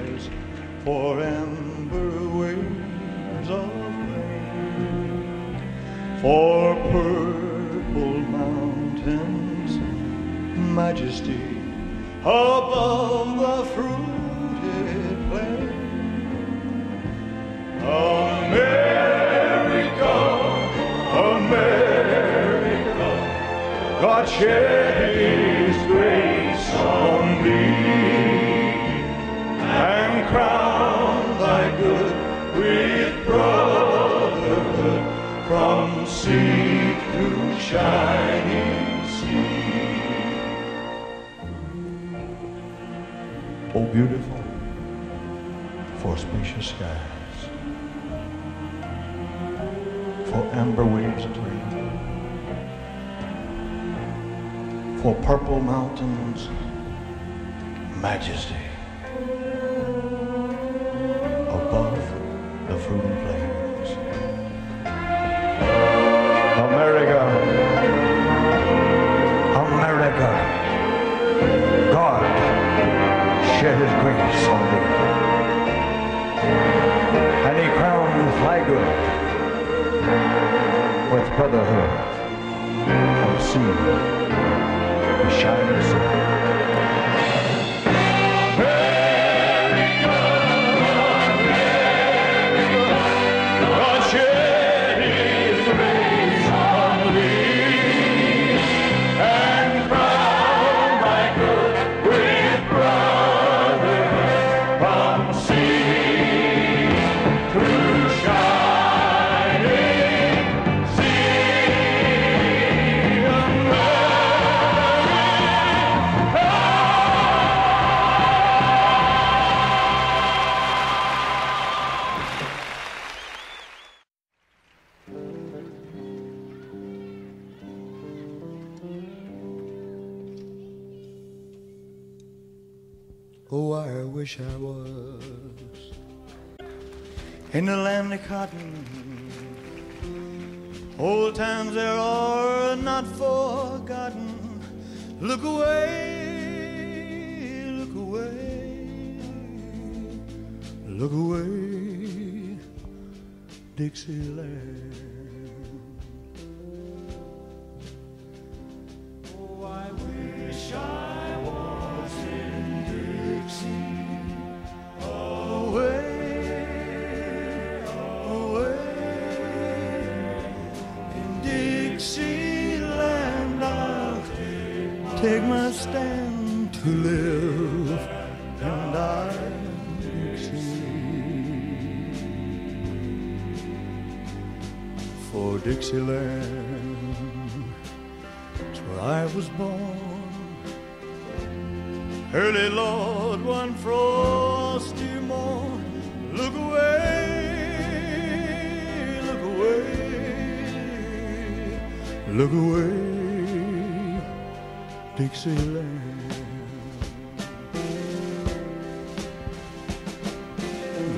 skies, for amber waves of rain, for purple mountains, majesty above the fruited plain. America, America, God shed His grace on thee, and crown thy good with brotherhood from sea to shining sea. Oh, beautiful for spacious skies, for amber waves of rain, for purple mountains, majesty above the fruited plains. America, America, God shed His grace on thee, and He crowned thy good with brotherhood from sea to shining sea. Oh, I wish I was in the land of cotton. Old times there are not forgotten. Look away, look away, look away, Dixieland. Oh, I wish I was in away, away in Dixieland, I'll take my stand to live, and I'm Dixie. For Dixieland, it's where I was born. Early, Lord, one frosty morn. Look away, look away, look away, Dixieland.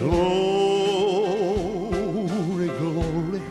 Glory, glory,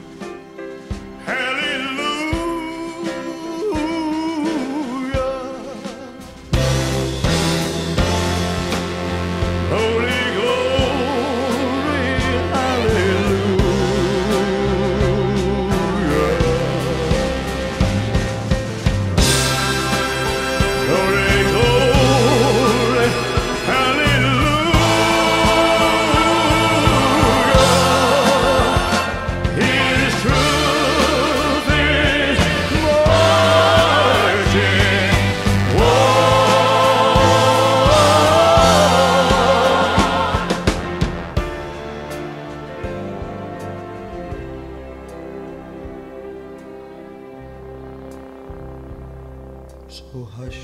so hush,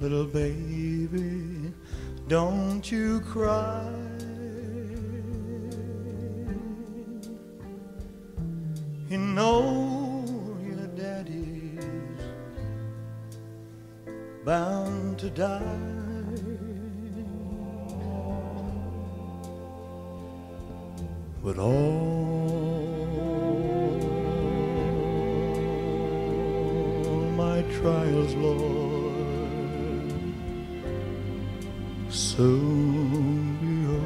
little baby, don't you cry. You know your daddy's bound to die. But all my trials, Lord, so soon be over.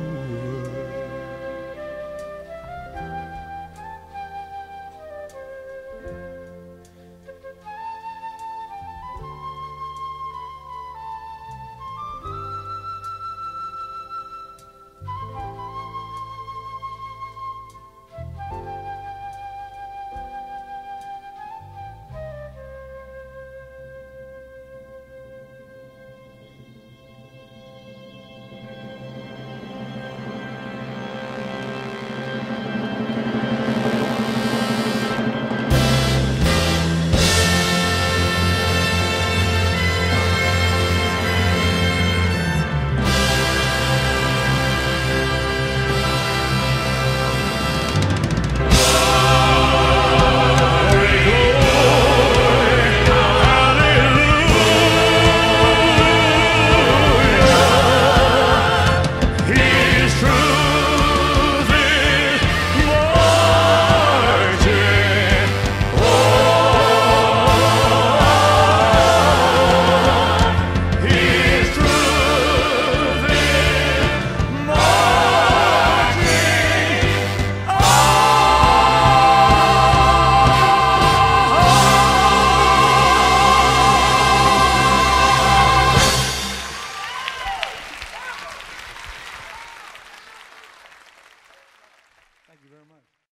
Thank you very much.